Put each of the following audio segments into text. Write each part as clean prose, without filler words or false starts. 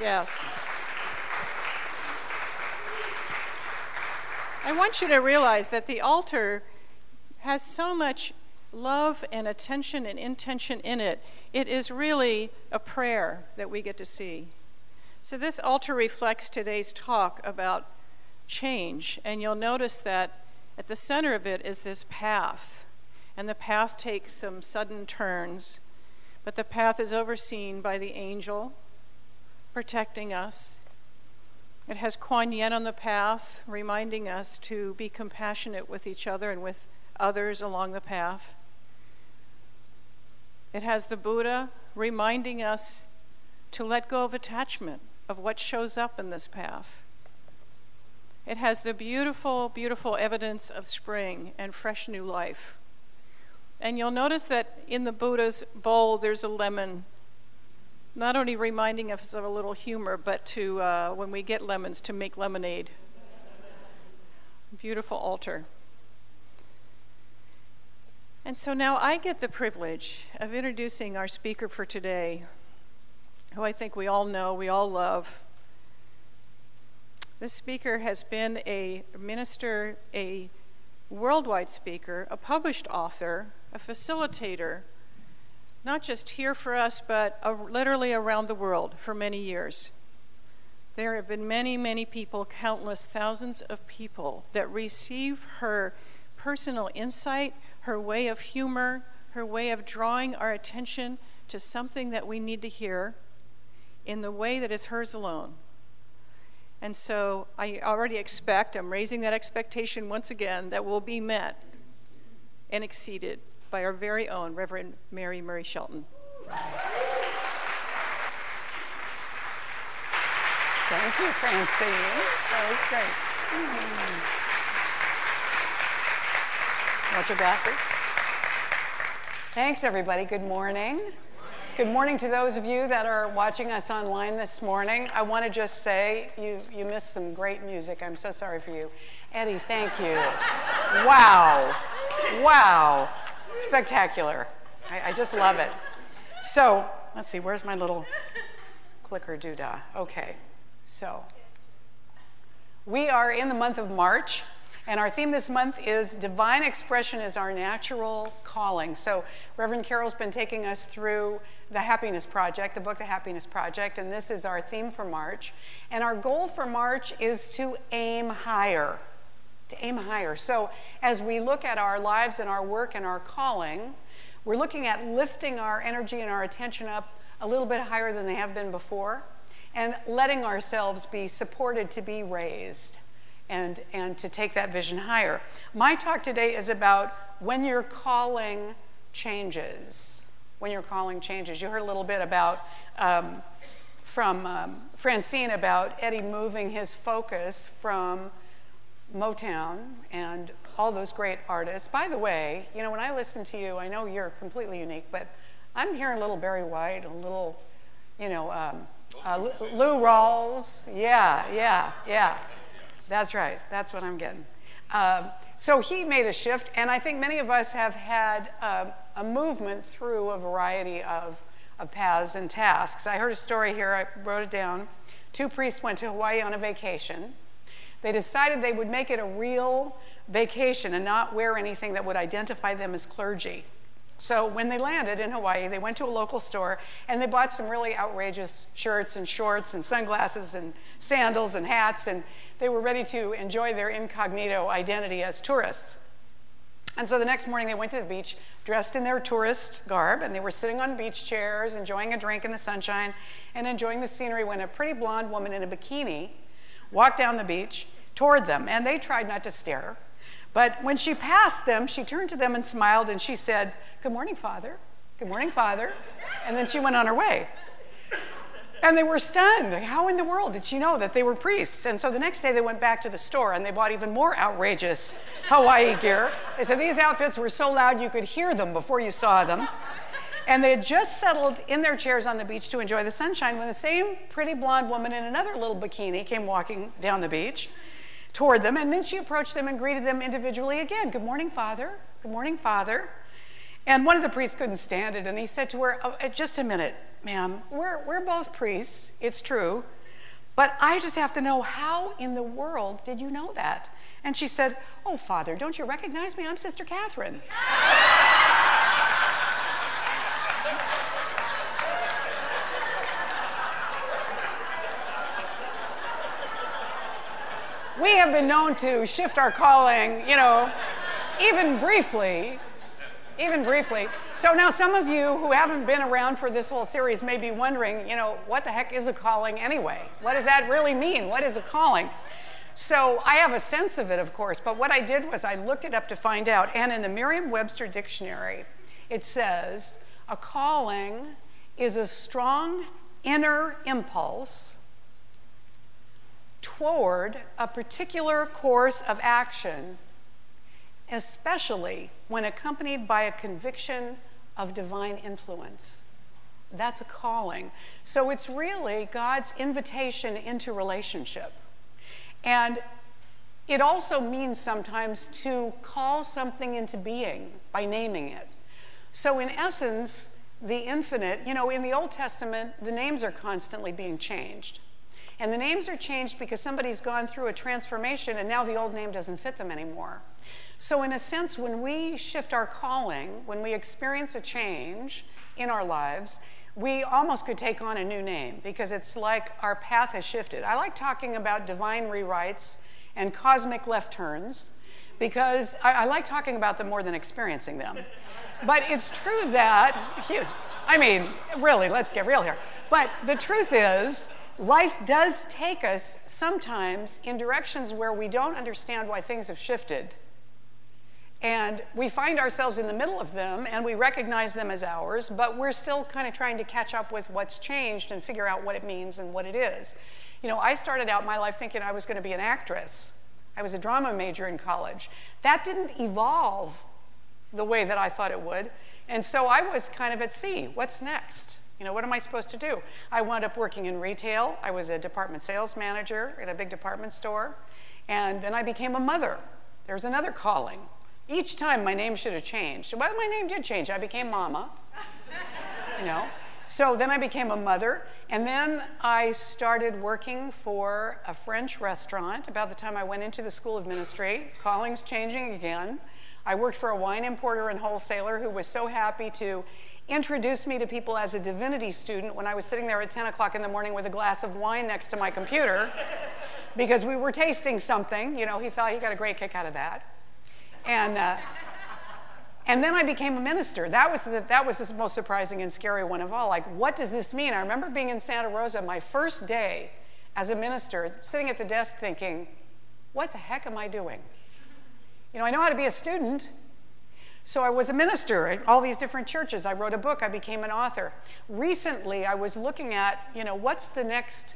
Yes. I want you to realize that the altar has so much love and attention and intention in it. It is really a prayer that we get to see. So this altar reflects today's talk about change, and you'll notice that at the center of it is this path, and the path takes some sudden turns, but the path is overseen by the angel protecting us. It has Kuan Yin on the path, reminding us to be compassionate with each other and with others along the path. It has the Buddha reminding us to let go of attachment, of what shows up in this path. It has the beautiful, beautiful evidence of spring and fresh new life. And you'll notice that in the Buddha's bowl, there's a lemon, not only reminding us of a little humor, but to, when we get lemons, to make lemonade. Beautiful altar. And so now I get the privilege of introducing our speaker for today, who I think we all know, we all love. This speaker has been a minister, a worldwide speaker, a published author, a facilitator, not just here for us, but literally around the world for many years. There have been many, many people, countless thousands of people that receive her personal insight, her way of humor, her way of drawing our attention to something that we need to hear in the way that is hers alone. And so I already expect, I'm raising that expectation once again, that will be met and exceeded by our very own Reverend Mary Murray Shelton. Thank you, Francine. That was great. Mm-hmm. Want your glasses? Thanks, everybody. Good morning. Good morning to those of you that are watching us online this morning. I want to just say you missed some great music. I'm so sorry for you. Eddie, thank you. Wow. Wow. Spectacular. I just love it. So, let's see, where's my little clicker doodah? Okay, so we are in the month of March, and our theme this month is Divine Expression is Our Natural Calling. So Reverend Carol's been taking us through the Happiness Project, the book The Happiness Project, and this is our theme for March. And our goal for March is to aim higher. To aim higher. So as we look at our lives and our work and our calling, we're looking at lifting our energy and our attention up a little bit higher than they have been before, and letting ourselves be supported to be raised and to take that vision higher. My talk today is about when your calling changes. When your calling changes. You heard a little bit about from Francine about Eddie moving his focus from Motown and all those great artists. By the way, you know, when I listen to you, I know you're completely unique, but I'm hearing a little Barry White, a little, you know, Lou Rawls. Yeah. That's right. That's what I'm getting. So he made a shift, and I think many of us have had a movement through a variety of paths and tasks. I heard a story here. I wrote it down. Two priests went to Hawaii on a vacation. They decided they would make it a real vacation and not wear anything that would identify them as clergy. So when they landed in Hawaii, they went to a local store and they bought some really outrageous shirts and shorts and sunglasses and sandals and hats, and they were ready to enjoy their incognito identity as tourists. And so the next morning they went to the beach dressed in their tourist garb, and they were sitting on beach chairs enjoying a drink in the sunshine and enjoying the scenery when a pretty blonde woman in a bikini walked down the beach toward them, and they tried not to stare. But when she passed them, she turned to them and smiled, and she said, "Good morning, Father. Good morning, Father." And then she went on her way. And they were stunned. How in the world did she know that they were priests? And so the next day they went back to the store and they bought even more outrageous Hawaii gear. They said these outfits were so loud you could hear them before you saw them. And they had just settled in their chairs on the beach to enjoy the sunshine when the same pretty blonde woman in another little bikini came walking down the beach toward them, and then she approached them and greeted them individually again. "Good morning, Father. Good morning, Father." And one of the priests couldn't stand it, and he said to her, "Oh, just a minute, ma'am, we're both priests, it's true, but I just have to know, how in the world did you know that?" And she said, "Oh, Father, don't you recognize me? I'm Sister Catherine." We have been known to shift our calling, you know, even briefly. So now some of you who haven't been around for this whole series may be wondering, you know, what the heck is a calling anyway? What does that really mean? What is a calling? So I have a sense of it, of course, but what I did was I looked it up to find out, and in the Merriam-Webster dictionary, it says, a calling is a strong inner impulse toward a particular course of action, especially when accompanied by a conviction of divine influence. That's a calling. So it's really God's invitation into relationship. And it also means sometimes to call something into being by naming it. So in essence, the infinite, you know, in the Old Testament, the names are constantly being changed. And the names are changed because somebody's gone through a transformation and now the old name doesn't fit them anymore. So in a sense, when we shift our calling, when we experience a change in our lives, we almost could take on a new name because it's like our path has shifted. I like talking about divine rewrites and cosmic left turns because I like talking about them more than experiencing them. But it's true that, I mean, really, let's get real here. But the truth is, life does take us sometimes in directions where we don't understand why things have shifted. And we find ourselves in the middle of them, and we recognize them as ours, but we're still kind of trying to catch up with what's changed and figure out what it means and what it is. You know, I started out my life thinking I was going to be an actress. I was a drama major in college. That didn't evolve the way that I thought it would, and so I was kind of at sea. What's next? You know, what am I supposed to do? I wound up working in retail. I was a department sales manager at a big department store, and then I became a mother. There's another calling. Each time my name should have changed. Well, my name did change. I became Mama, you know. So then I became a mother, and then I started working for a French restaurant about the time I went into the School of Ministry. Calling's changing again. I worked for a wine importer and wholesaler who was so happy to introduced me to people as a divinity student when I was sitting there at 10 o'clock in the morning with a glass of wine next to my computer because we were tasting something. You know, he thought he got a great kick out of that. And then I became a minister. That was the most surprising and scary one of all. Like, what does this mean? I remember being in Santa Rosa my first day as a minister, sitting at the desk thinking, what the heck am I doing? You know, I know how to be a student. So I was a minister at all these different churches. I wrote a book. I became an author. Recently, I was looking at, you know, what's the next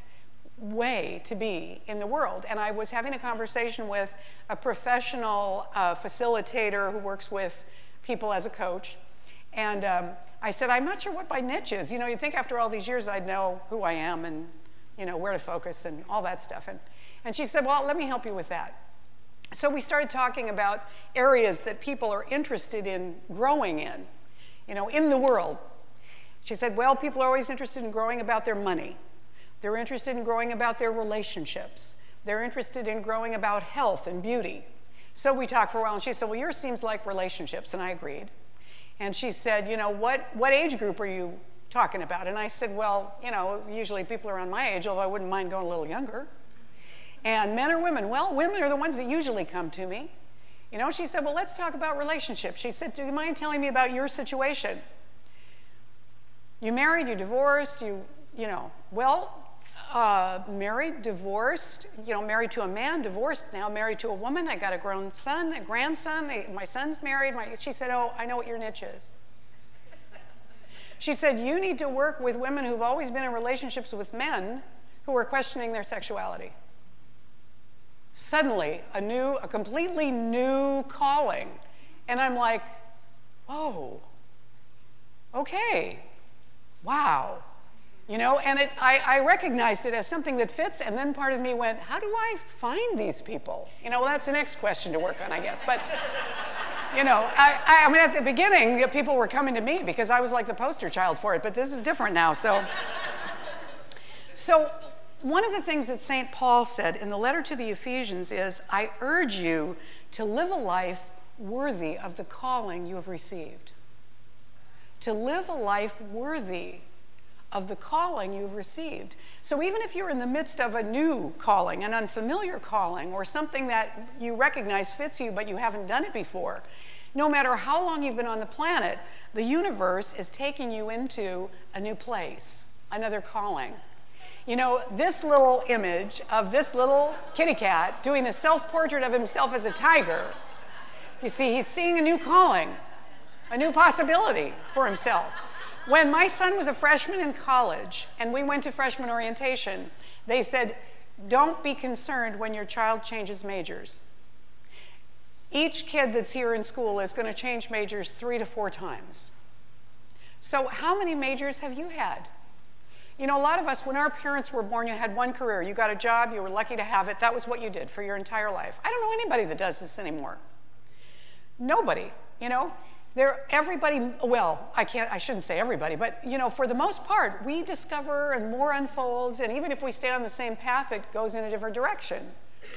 way to be in the world? And I was having a conversation with a professional facilitator who works with people as a coach. And I said, I'm not sure what my niche is. You know, you'd think after all these years I'd know who I am and, you know, where to focus and all that stuff. And she said, well, let me help you with that. So we started talking about areas that people are interested in growing in, you know, in the world. She said, well, people are always interested in growing about their money. They're interested in growing about their relationships. They're interested in growing about health and beauty. So we talked for a while, and she said, well, yours seems like relationships, and I agreed. And she said, you know, what age group are you talking about? And I said, well, you know, usually people around my age, although I wouldn't mind going a little younger. And men or women? Well, women are the ones that usually come to me. You know, she said, well, let's talk about relationships. She said, do you mind telling me about your situation? You married, you divorced, you know. Well, married, divorced, you know, married to a man, divorced, now married to a woman. I got a grown son, a grandson. My son's married. She said, oh, I know what your niche is. She said, you need to work with women who've always been in relationships with men who are questioning their sexuality. Suddenly, a completely new calling. And I'm like, whoa, okay, wow. You know, and I recognized it as something that fits, and then part of me went, how do I find these people? You know, well, that's the next question to work on, I guess. But You know, I mean, at the beginning, people were coming to me because I was like the poster child for it, but this is different now. So one of the things that St. Paul said in the letter to the Ephesians is, I urge you to live a life worthy of the calling you have received. To live a life worthy of the calling you've received. So even if you're in the midst of a new calling, an unfamiliar calling, or something that you recognize fits you but you haven't done it before, no matter how long you've been on the planet, the universe is taking you into a new place, another calling. You know, this little image of this little kitty cat doing a self-portrait of himself as a tiger, you see, he's seeing a new calling, a new possibility for himself. When my son was a freshman in college and we went to freshman orientation, they said, don't be concerned when your child changes majors. Each kid that's here in school is going to change majors 3 to 4 times. So how many majors have you had? You know, a lot of us, when our parents were born, you had one career. You got a job, you were lucky to have it. That was what you did for your entire life. I don't know anybody that does this anymore. Nobody, you know? Everybody, well, I shouldn't say everybody, but you know, for the most part, we discover and more unfolds, and even if we stay on the same path, it goes in a different direction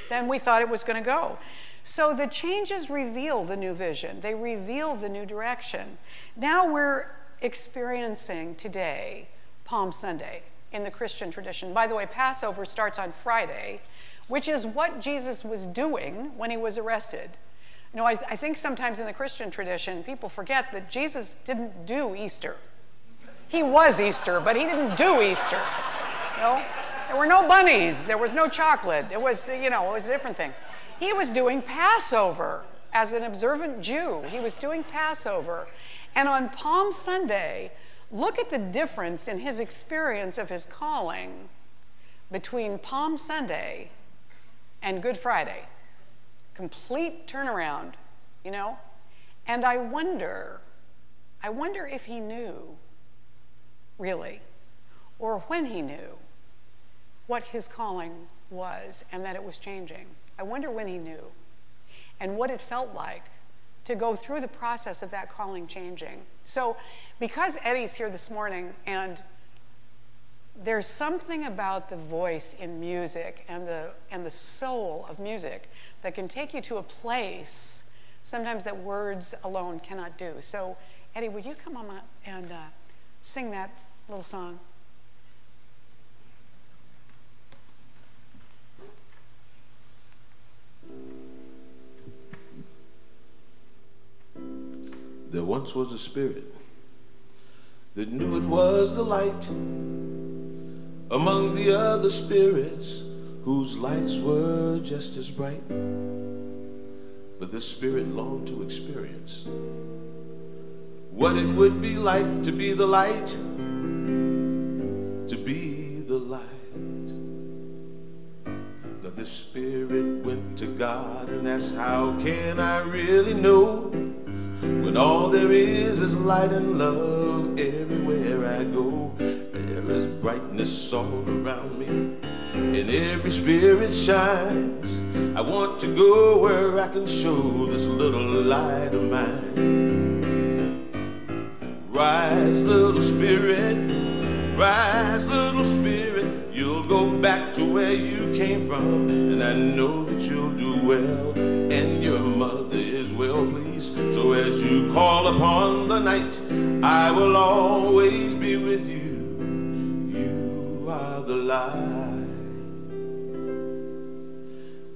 than we thought it was going to go. So the changes reveal the new vision. They reveal the new direction. Now we're experiencing today Palm Sunday in the Christian tradition. By the way, Passover starts on Friday, which is what Jesus was doing when he was arrested. You know, I think sometimes in the Christian tradition, people forget that Jesus didn't do Easter. He was Easter, but he didn't do Easter. You know? There were no bunnies. There was no chocolate. It was, you know, it was a different thing. He was doing Passover as an observant Jew. He was doing Passover. And on Palm Sunday, look at the difference in his experience of his calling between Palm Sunday and Good Friday. Complete turnaround, you know? And I wonder if he knew, really, or when he knew what his calling was and that it was changing. I wonder when he knew and what it felt like to go through the process of that calling changing. So because Eddie's here this morning, and there's something about the voice in music and the soul of music that can take you to a place sometimes that words alone cannot do. So, Eddie, would you come on up and sing that little song? There once was a spirit that knew it was the light among the other spirits whose lights were just as bright. But this spirit longed to experience what it would be like to be the light, to be the light. Now this spirit went to God and asked, how can I really know when all there is light and love everywhere I go? There is brightness all around me, and every spirit shines. I want to go where I can show this little light of mine. Rise, little spirit, you'll go back to where you came from, and I know that you'll do well, and your mother is well pleased. So as you call upon the night, I will always be with you. You are the light.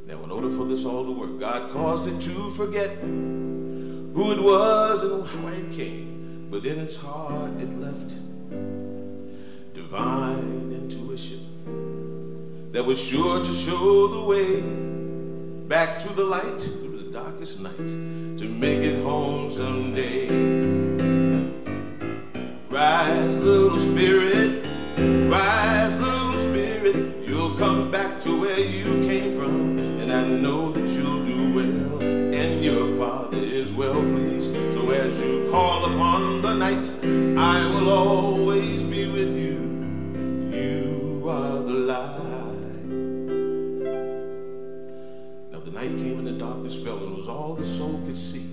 In order for this all to work, God caused it to forget who it was and how it came, but in its heart it left divine intuition that was sure to show the way back to the light through the darkest night to make it home someday. Rise, little spirit, you'll come back to where you came from. I know that you'll do well, and your Father is well pleased. So as you call upon the night, I will always be with you. You are the light. Now the night came and the darkness fell, and it was all the soul could see.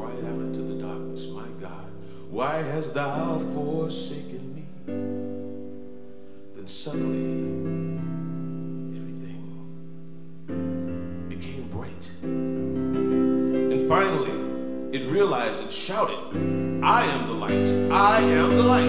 cried out into the darkness, my God, why hast thou forsaken me? Then suddenly, everything became bright. And finally, it realized, it shouted, I am the light, I am the light.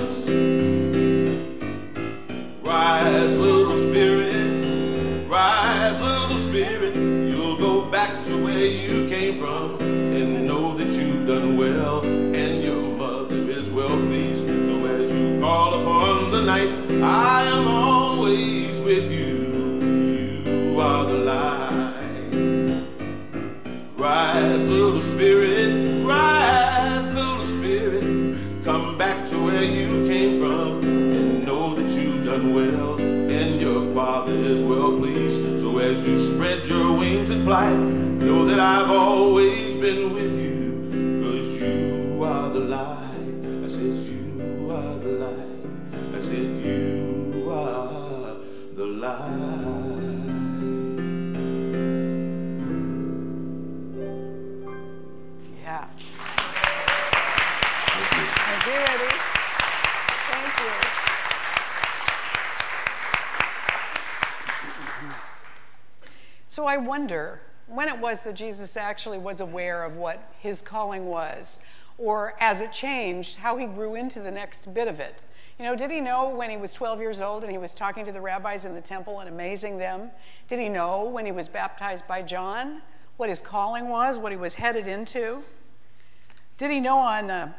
Rise, little spirit, rise, little spirit. You'll go back to where you came from and know that you've done well and your mother is well pleased. So as you call upon the night, I am always with you. You are the light. Rise, little spirit, rise, little spirit. Come back to where you came from and know that you've done well and your father is well pleased. So as you spread your wings and fly, know that I've always been with you, cause you are the light. I said you are the light. I said you are the light. So I wonder when it was that Jesus actually was aware of what his calling was, or as it changed, how he grew into the next bit of it. You know, did he know when he was 12 years old and he was talking to the rabbis in the temple and amazing them? Did he know when he was baptized by John what his calling was, what he was headed into? Did he know on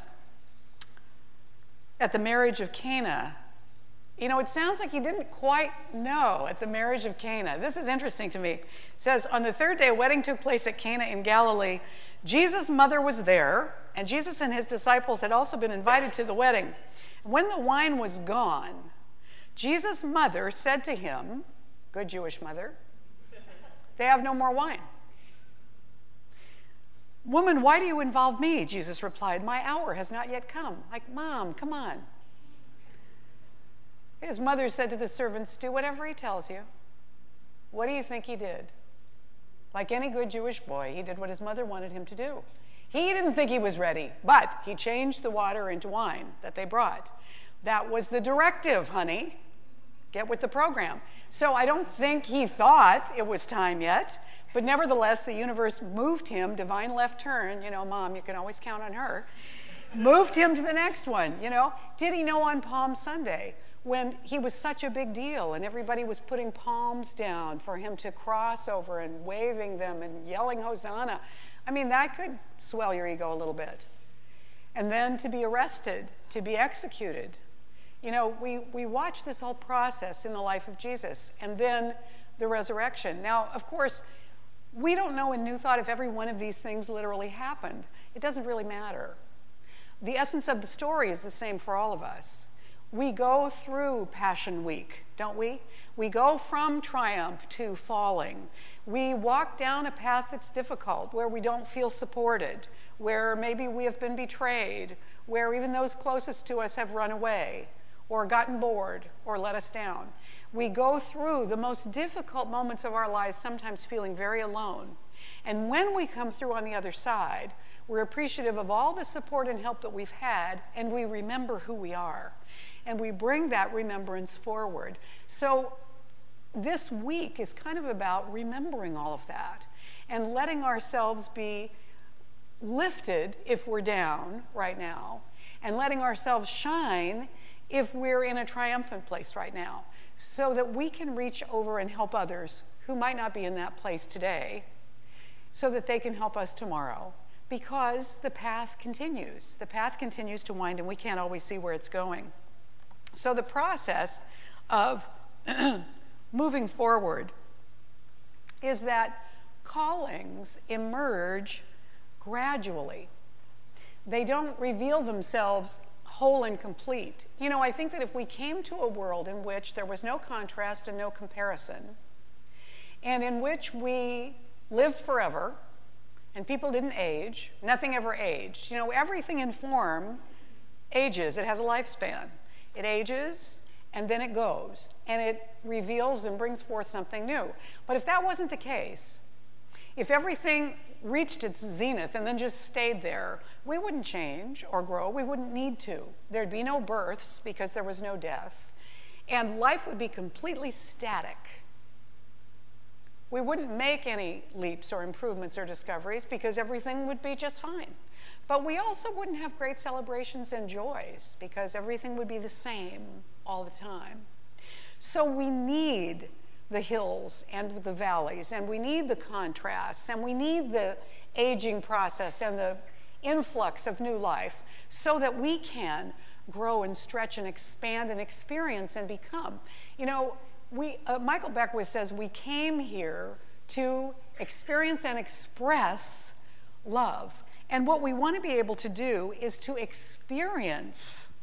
at the marriage of Cana? You know, it sounds like he didn't quite know at the marriage of Cana. This is interesting to me. It says, on the third day, a wedding took place at Cana in Galilee. Jesus' mother was there, and Jesus and his disciples had also been invited to the wedding. When the wine was gone, Jesus' mother said to him, good Jewish mother, they have no more wine. Woman, why do you involve me? Jesus replied, my hour has not yet come. Like, Mom, come on. His mother said to the servants, do whatever he tells you. What do you think he did? Like any good Jewish boy, he did what his mother wanted him to do. He didn't think he was ready, but he changed the water into wine that they brought. That was the directive, honey. Get with the program. So I don't think he thought it was time yet, but nevertheless, the universe moved him, divine left turn. You know, Mom, you can always count on her. Moved him to the next one, you know. Did he know on Palm Sunday, when he was such a big deal and everybody was putting palms down for him to cross over and waving them and yelling Hosanna? I mean, that could swell your ego a little bit. And then to be arrested, to be executed. You know, we watch this whole process in the life of Jesus and then the resurrection. Now, of course, we don't know in New Thought if every one of these things literally happened. It doesn't really matter. The essence of the story is the same for all of us. We go through Passion Week, don't we? We go from triumph to falling. We walk down a path that's difficult, where we don't feel supported, where maybe we have been betrayed, where even those closest to us have run away, or gotten bored, or let us down. We go through the most difficult moments of our lives, sometimes feeling very alone. And when we come through on the other side, we're appreciative of all the support and help that we've had, and we remember who we are. And we bring that remembrance forward. So this week is kind of about remembering all of that and letting ourselves be lifted if we're down right now, and letting ourselves shine if we're in a triumphant place right now, so that we can reach over and help others who might not be in that place today, so that they can help us tomorrow. Because the path continues. The path continues to wind, and we can't always see where it's going. So the process of moving forward is that callings emerge gradually. They don't reveal themselves whole and complete. You know, I think that if we came to a world in which there was no contrast and no comparison, and in which we lived forever, and people didn't age, nothing ever aged. You know, everything in form ages. It has a lifespan. It ages, and then it goes, and it reveals and brings forth something new. But if that wasn't the case, If everything reached its zenith and then just stayed there, we wouldn't change or grow. We wouldn't need to. There'd be no births because there was no death. And life would be completely static. We wouldn't make any leaps or improvements or discoveries because everything would be just fine. But we also wouldn't have great celebrations and joys because everything would be the same all the time. So we need the hills and the valleys, and we need the contrasts, and we need the aging process and the influx of new life so that we can grow and stretch and expand and experience and become. You know, Michael Beckwith says we came here to experience and express love. And what we want to be able to do is to experience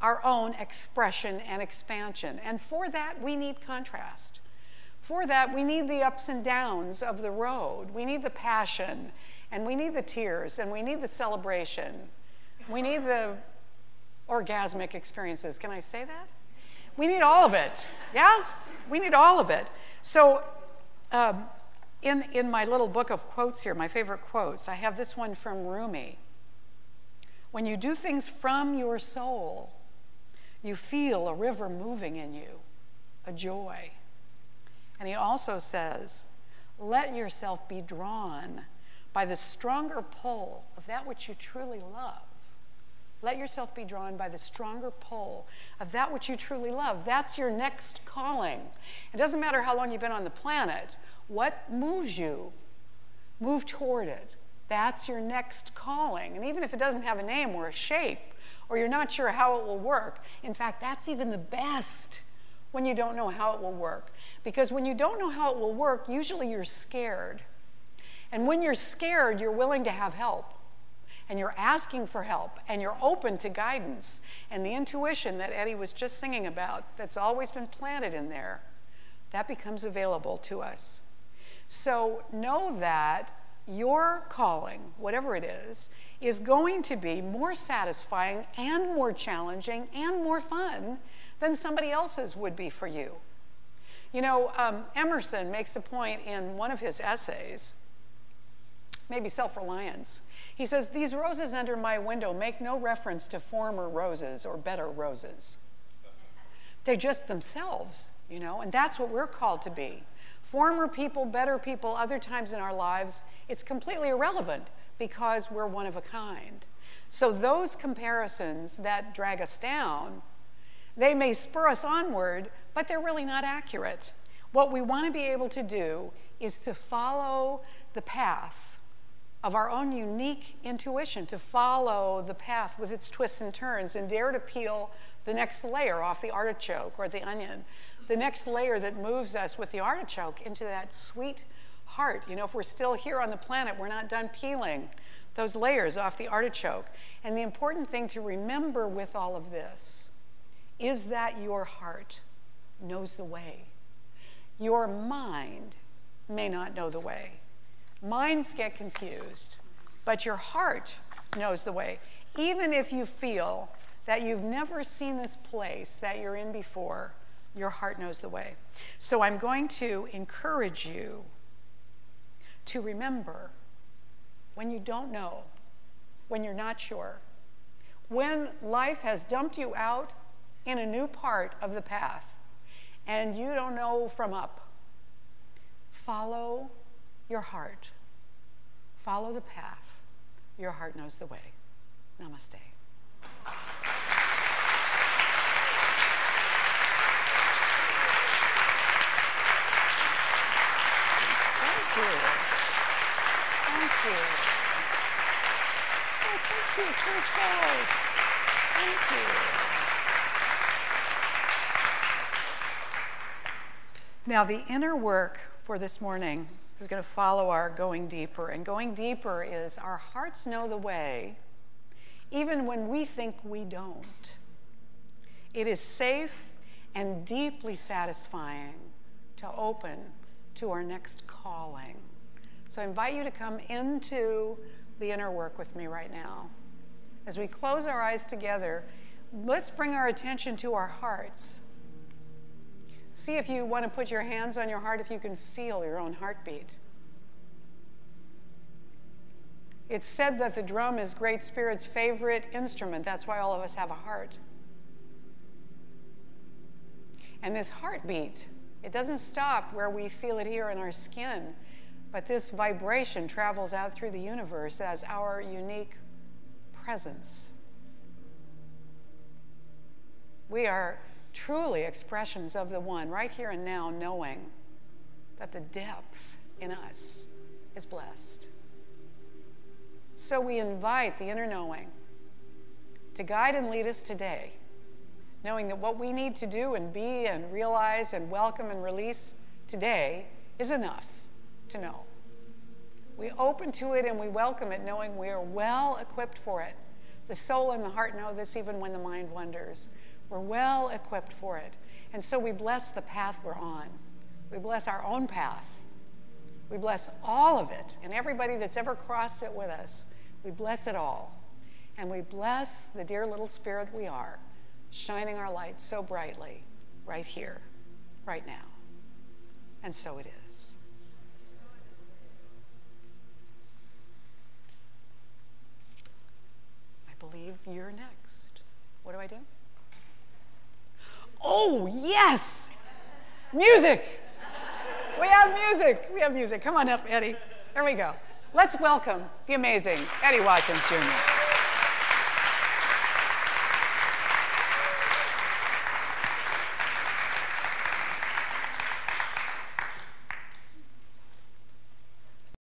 our own expression and expansion. And for that, we need contrast. For that, we need the ups and downs of the road. We need the passion, and we need the tears, and we need the celebration. We need the orgasmic experiences. Can I say that? We need all of it, yeah? We need all of it. So in my little book of quotes here, my favorite quotes, I have this one from Rumi. When you do things from your soul, you feel a river moving in you, a joy. And he also says, let yourself be drawn by the stronger pull of that which you truly love. Let yourself be drawn by the stronger pull of that which you truly love. That's your next calling. It doesn't matter how long you've been on the planet. What moves you? Move toward it. That's your next calling. And even if it doesn't have a name or a shape, or you're not sure how it will work, in fact, that's even the best when you don't know how it will work. Because when you don't know how it will work, usually you're scared. And when you're scared, you're willing to have help. And you're asking for help, and you're open to guidance. And the intuition that Eddie was just singing about, that's always been planted in there, that becomes available to us. So know that your calling, whatever it is going to be more satisfying and more challenging and more fun than somebody else's would be for you. You know, Emerson makes a point in one of his essays, maybe Self-Reliance. He says, these roses under my window make no reference to former roses or better roses. They're just themselves, you know, and that's what we're called to be. Former people, better people, other times in our lives, it's completely irrelevant because we're one of a kind. So those comparisons that drag us down, they may spur us onward, but they're really not accurate. What we want to be able to do is to follow the path of our own unique intuition, to follow the path with its twists and turns and dare to peel the next layer off the artichoke or the onion, the next layer that moves us with the artichoke into that sweet heart. You know, if we're still here on the planet, we're not done peeling those layers off the artichoke. And the important thing to remember with all of this is that your heart knows the way. Your mind may not know the way. Minds get confused, but your heart knows the way. Even if you feel that you've never seen this place that you're in before, your heart knows the way. So I'm going to encourage you to remember when you don't know, when you're not sure, when life has dumped you out in a new part of the path and you don't know from up, follow your heart. Follow the path. Your heart knows the way. Namaste. Thank you. Thank you. Oh, thank you, St. Charles. Thank you. Now, the inner work for this morning is going to follow our going deeper. And going deeper is our hearts know the way, even when we think we don't. It is safe and deeply satisfying to open to our next calling. So I invite you to come into the inner work with me right now. As we close our eyes together, let's bring our attention to our hearts. See if you want to put your hands on your heart, if you can feel your own heartbeat. It's said that the drum is Great Spirit's favorite instrument. That's why all of us have a heart. And this heartbeat, it doesn't stop where we feel it here in our skin, but this vibration travels out through the universe as our unique presence. We are truly expressions of the one right here and now, knowing that the depth in us is blessed. So we invite the inner knowing to guide and lead us today, knowing that what we need to do and be and realize and welcome and release today is enough to know. We open to it and we welcome it, knowing we are well equipped for it. The soul and the heart know this even when the mind wanders. We're well equipped for it. And so we bless the path we're on. We bless our own path. We bless all of it and everybody that's ever crossed it with us. We bless it all. And we bless the dear little spirit we are, shining our light so brightly right here, right now. And so it is. I believe you're next. What do I do? Oh, yes! Music! We have music! We have music. Come on up, Eddie. There we go. Let's welcome the amazing Eddie Watkins Jr.